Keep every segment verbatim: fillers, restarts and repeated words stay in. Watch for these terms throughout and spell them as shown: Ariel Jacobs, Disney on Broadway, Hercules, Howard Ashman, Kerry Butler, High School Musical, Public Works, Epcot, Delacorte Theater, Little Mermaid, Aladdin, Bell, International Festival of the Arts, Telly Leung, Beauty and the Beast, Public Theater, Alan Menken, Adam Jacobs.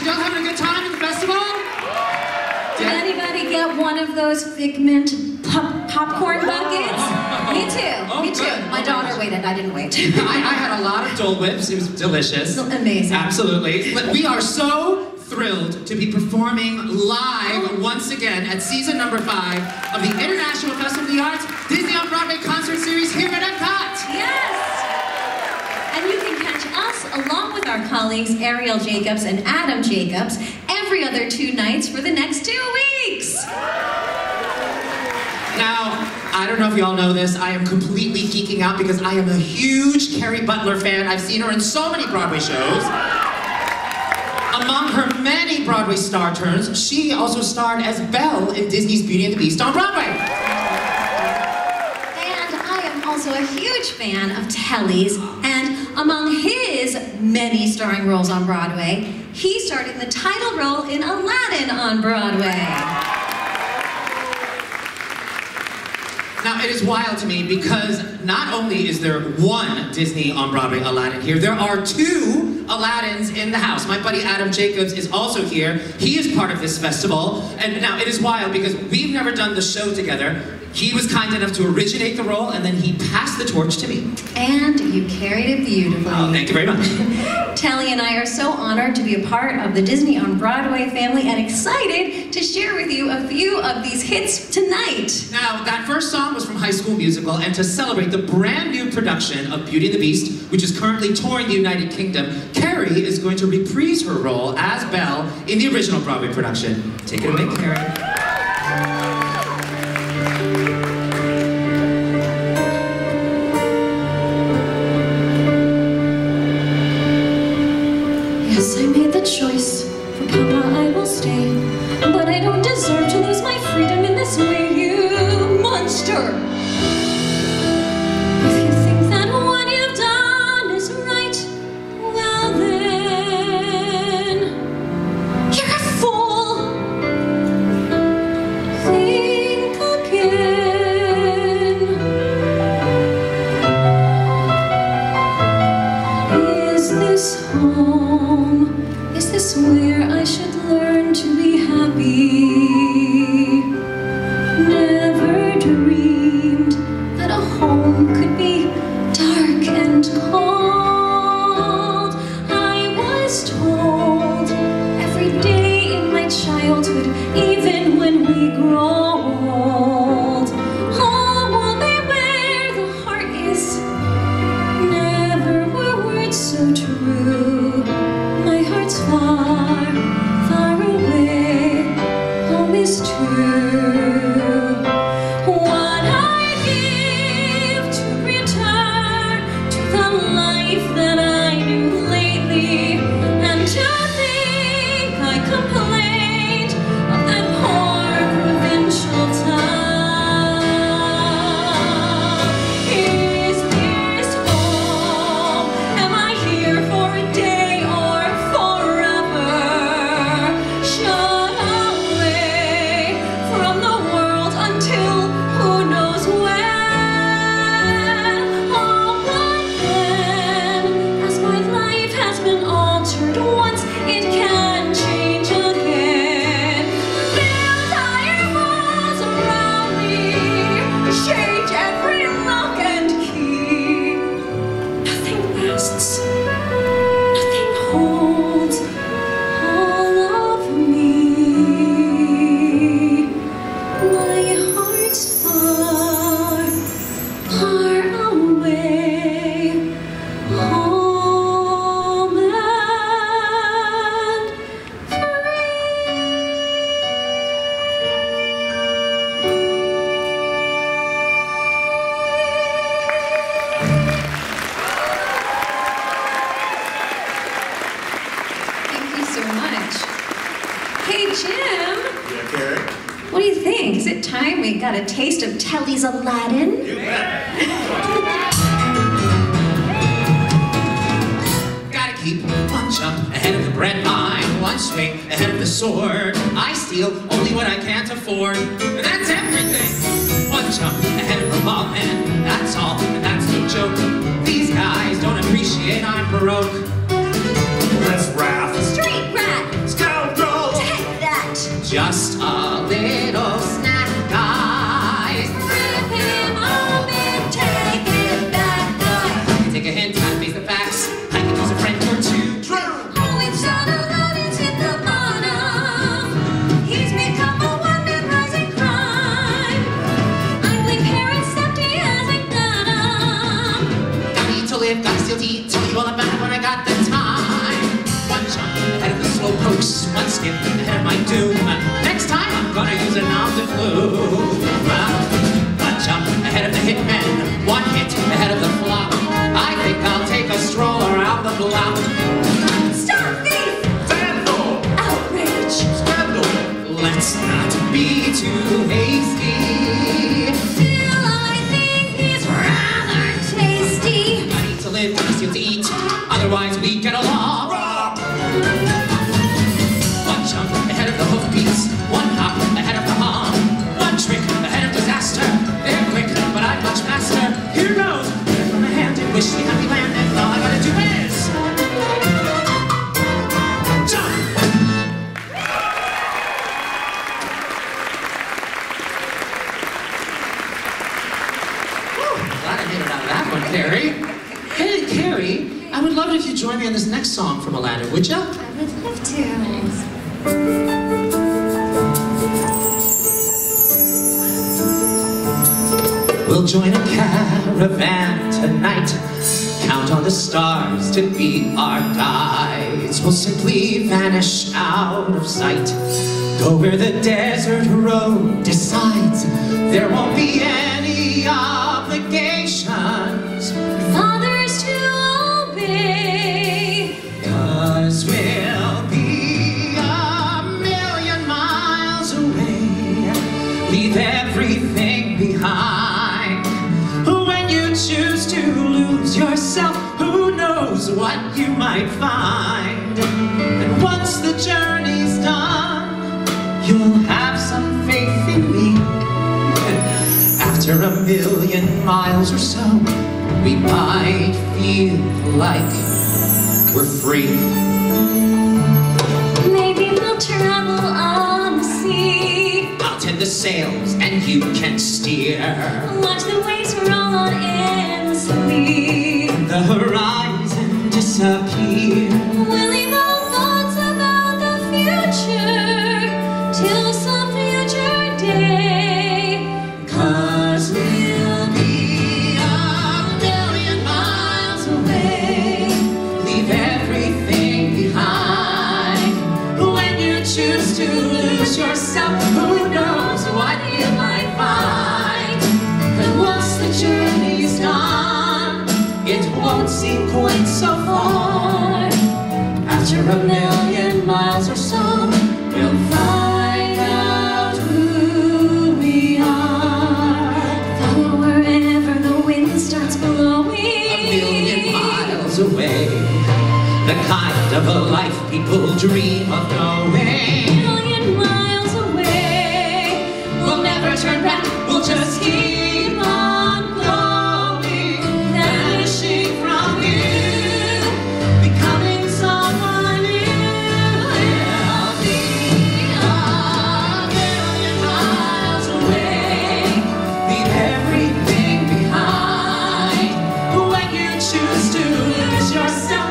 and girls having a good time at the festival? Did anybody get one of those thick mint pop popcorn buckets? Me too, oh, me too. Good. My daughter waited, I didn't wait. I, I had a lot of Dole Whips, it was delicious. Amazing. Absolutely. But we are so thrilled to be performing live once again at season number five of the International Festival of the Arts Disney on Broadway Concert Series here at Epcot. Yes! And you can catch us along with our colleagues Ariel Jacobs and Adam Jacobs every other two nights for the next two weeks. Now, I don't know if y'all know this, I am completely geeking out because I am a huge Kerry Butler fan. I've seen her in so many Broadway shows. Among her many Broadway star turns, she also starred as Belle in Disney's Beauty and the Beast on Broadway. Also a huge fan of Telly's, and among his many starring roles on Broadway, he started the title role in Aladdin on Broadway. Now, it is wild to me because not only is there one Disney on Broadway Aladdin here, there are two Aladdins in the house. My buddy Adam Jacobs is also here. He is part of this festival, and now it is wild because we've never done the show together. He was kind enough to originate the role, and then he passed the torch to me. And you carried it beautifully. Oh, thank you very much. Telly and I are so honored to be a part of the Disney on Broadway family and excited to share with you a few of these hits tonight. Now, that first song was from High School Musical, and to celebrate the brand new production of Beauty and the Beast, which is currently touring the United Kingdom, Kerry is going to reprise her role as Belle in the original Broadway production. Take it away, Kerry. Choice. For Papa I will stay, but I don't deserve to lose my freedom in this way, you monster! If you think that what you've done is right, well then, you're a fool! Think again. Is this home? Is this where I should learn to be happy? Never dreamed that a home could be dark and cold. I was told every day in my childhood, even when we grow old, home only where the heart is. Never were words so true. Far, far away, home is true. What I give to return to the life that I knew lately, and to think I complained of that poor provincial town. Is this home? Am I here for a day? Got a taste of Telly's Aladdin. Gotta keep one jump ahead of the bread line, one swing ahead of the sword. I steal only what I can't afford. That's everything. One jump ahead of the ball man. That's all, and that's no joke. These guys don't appreciate I'm baroque. Let's raft. Straight rat. lost in my doom. Next time I'm gonna use an arm to flume. One jump ahead of the hitman, one hit ahead of the flop. I think I'll take a stroll around the block. Stop thief! Vandal! Outrage! Scandal! Let's not be too hasty. Still, I think he's rather tasty. I need to live, I need to eat, otherwise we get along. One jump ahead of the hoofbeats, one hop ahead of the harm, one trick ahead of disaster. They're quick, but I'm much faster. Here goes! Give them a hand and wish me happy land, and all I gotta do is jump! Woo! Glad I made it out of that one, Kerry. Hey, Kerry. I would love it if you'd join me on this next song from Aladdin, would you? I would love to. Thanks. We'll join a caravan tonight. Count on the stars to be our guides. We'll simply vanish out of sight. Go where the desert road decides. There won't be any obligations. Fathers to will be a million miles away. Leave everything behind. When you choose to lose yourself, who knows what you might find? And once the journey's done, you'll have some faith in me. After a million miles or so, we might feel like we're free. Maybe we'll travel on the sea. I'll tend the sails and you can steer. Watch the waves roll on endlessly. The horizon disappear. We'll evolve thoughts about the future till some future day. 'Cause we'll be a million miles away. Leave everything behind. Choose to lose yourself, who knows what you might find? But once the journey's done, it won't seem quite so far. After a million miles or so, we'll find out who we are. Follow wherever the wind starts blowing. A million miles away. The kind of a life people dream of knowing. A million miles away. We'll never turn back, we'll just keep on going. Vanishing from you, becoming someone new. We'll be a million miles away. Leave everything behind. When you choose to lose yourself,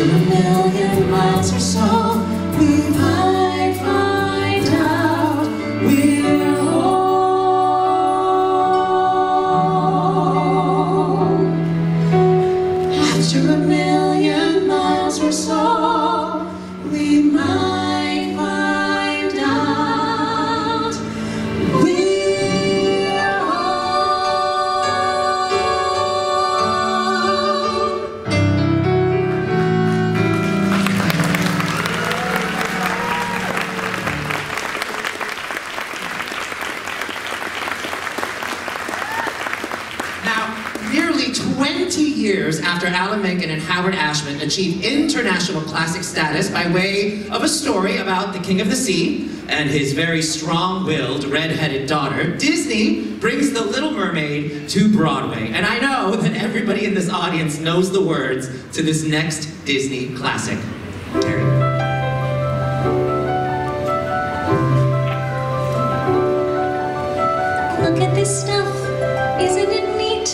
a million miles or so, we might find out we're home. After a million miles or so, we might find out we're years after Alan Menken and Howard Ashman achieved international classic status by way of a story about the King of the Sea and his very strong-willed red-headed daughter, Disney brings The Little Mermaid to Broadway. And I know that everybody in this audience knows the words to this next Disney classic. There look at this stuff, isn't it neat?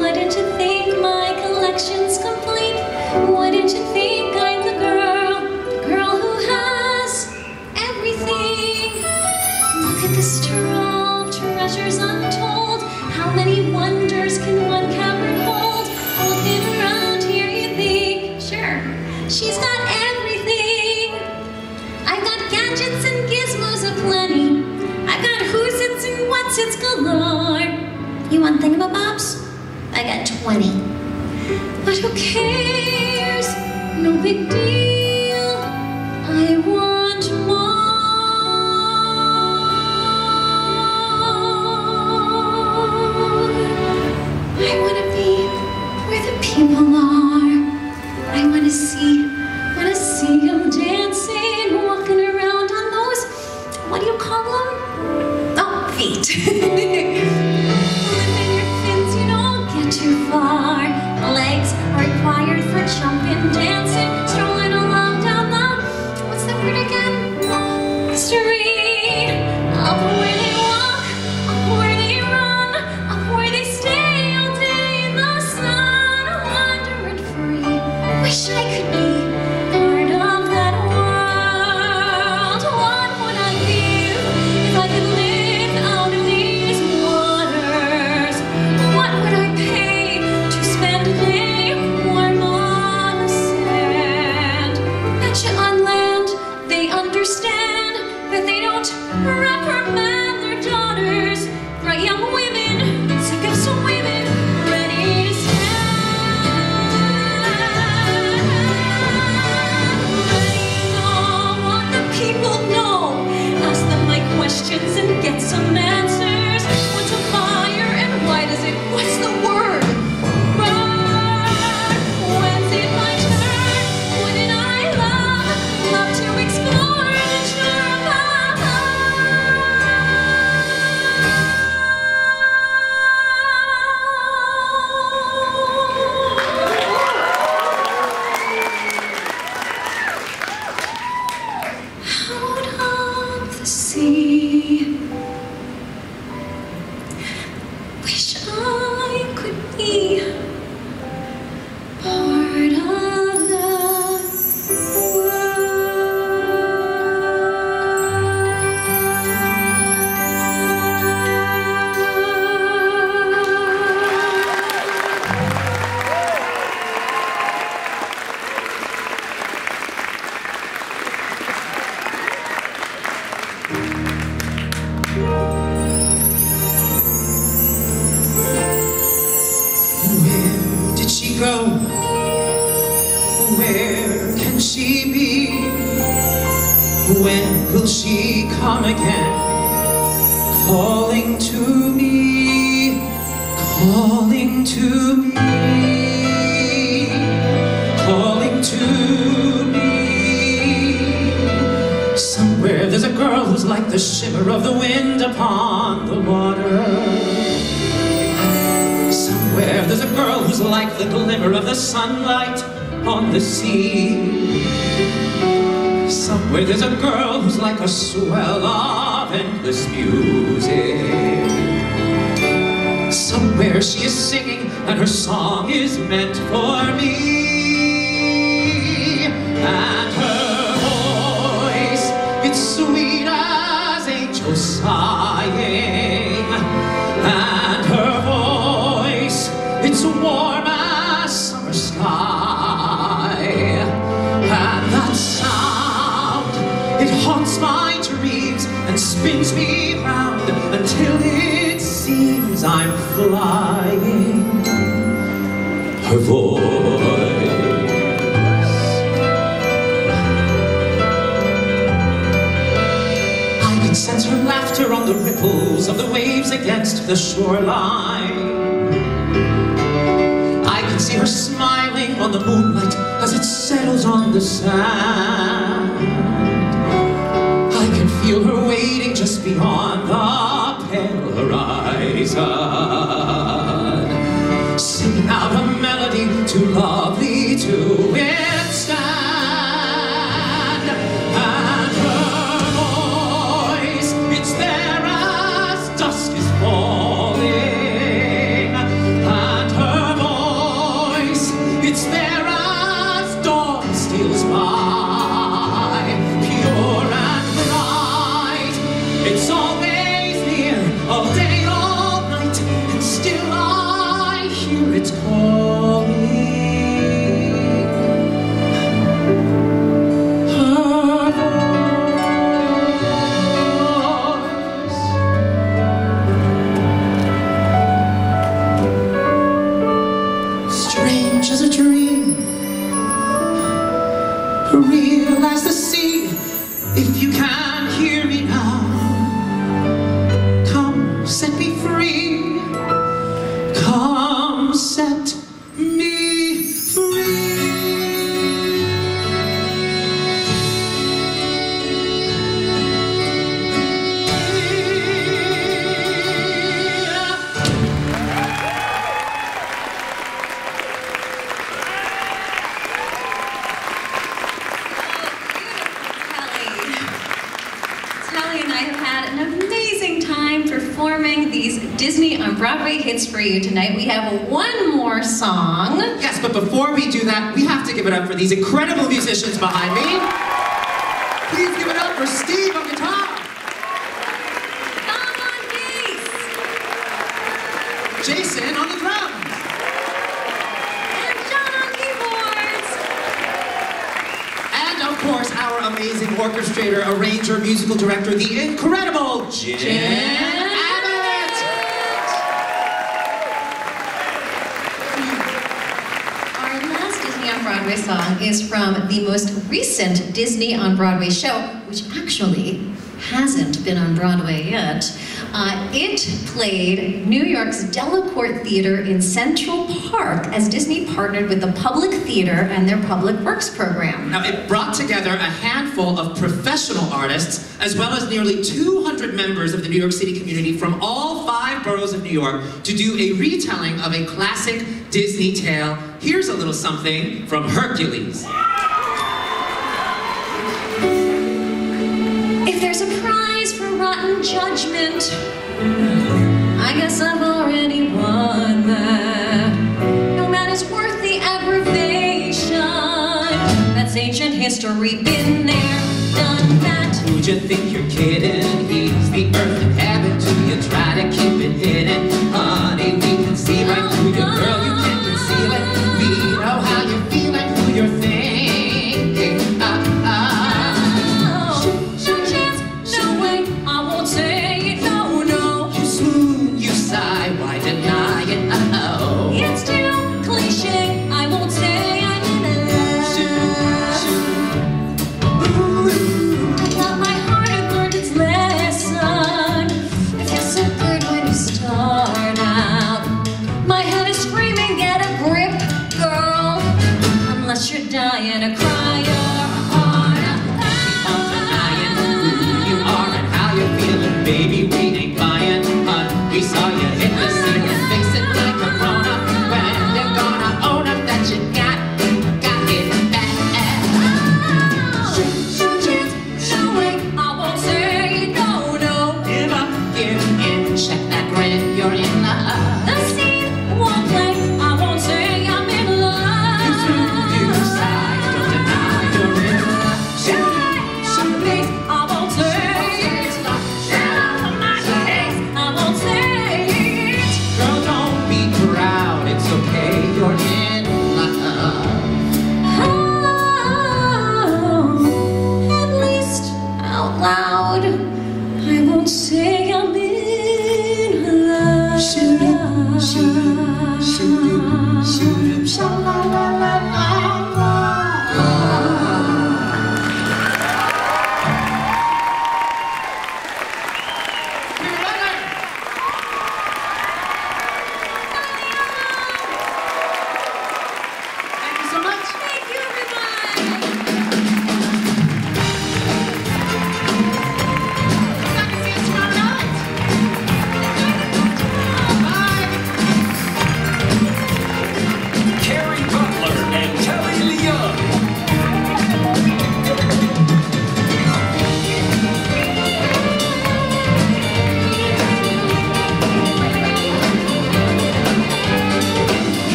Why don't you think my collection's complete? Wouldn't you think I'm the girl, the girl who has everything? Look at this trove treasure. adventures untold. How many wonders can one cavern hold? Hold him around here, you think? Sure, she's got everything. I've got gadgets and gizmos aplenty. I've got who's it's and what's it's galore. You want thingamabobs? I got twenty. But who cares? No big deal. I want more. I want to be where the people are. I want to see, want to see them dancing, walking around on those, what do you call them? Oh, feet. Flipping your fins, you don't get too far. Legs are required for jumping, dancing, strolling along down the, what's the word again? History of where they walk, of where they run, of where they stay. Wish I could be part of that world. What would I give if I could live out of these waters? What would I pay to spend a day warm on the sand? Betcha on land they understand that they don't reprimand their daughters, bright young women, sick of some women. People know, ask them my questions and get some answers. What's a fire and why does it, what's the word? Burn, when's it my turn? Wouldn't I love, love to explore and turn my life. Wish I could be part of the Somewhere there's a girl who's like a swell of endless music. Somewhere she is singing and her song is meant for me. And her voice, it's sweet as angels sighing. And her voice, it's warm as summer sky. Haunts my dreams and spins me round until it seems I'm flying. Her voice, I can sense her laughter on the ripples of the waves against the shoreline. I can see her smiling on the moonlight as it settles on the sand. I feel her waiting just beyond the pale horizon, singing out a melody too lovely to withstand. And her voice, it's there as dusk is falling. And her voice, it's there as dawn steals by. It's always near, all day long. Disney on Broadway hits for you tonight. We have one more song. Yes, but before we do that, we have to give it up for these incredible musicians behind me. Please give it up for Steve on guitar. Tom on bass. Jason on the drums. And John on keyboards. And of course, our amazing orchestrator, arranger, musical director, the incredible Jen. Jen. Broadway song is from the most recent Disney on Broadway show, which actually hasn't been on Broadway yet. Uh, it played New York's Delacorte Theater in Central Park as Disney partnered with the Public Theater and their Public Works program. Now, it brought together a handful of professional artists, as well as nearly two hundred members of the New York City community from all five boroughs of New York to do a retelling of a classic Disney tale. Here's a little something from Hercules. If there's a prize for rotten judgment, I guess I've already won that. No man is worth the aggravation. That's ancient history, been there, done that. Who'd you think you're kidding? He's the earth and heaven to you. Try to keep it hidden, honey. We can see right through your girl. You can't conceal it. We know how you feel and who you're thinking. Ah, ah. No chance, no way. I won't say it. No, no. You swoon, you sigh. Why deny it? Uh oh. It's too cliche. I won't say I'm in love. Shoot, shoot. Ooh. And a cry your heart out. Denying who you are and how you're feeling, baby. We ain't buying, but we saw you hit the ceiling, fixing like Corona. When you're gonna own up that you got, you got it bad. Shoot, shoot, chance, shoot, wait. I won't say no, no. Give up, give in. Check that grin, you're in love. The scene won't play. I won't say I'm in love. You do, you sigh.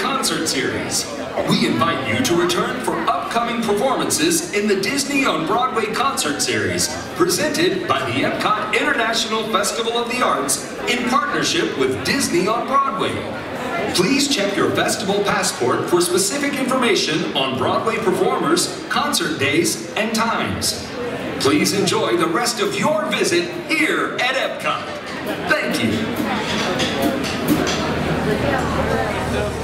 Concert series. We invite you to return for upcoming performances in the Disney on Broadway concert series, presented by the Epcot International Festival of the Arts in partnership with Disney on Broadway. Please check your festival passport for specific information on Broadway performers, concert days, and times. Please enjoy the rest of your visit here at Epcot. Thank you.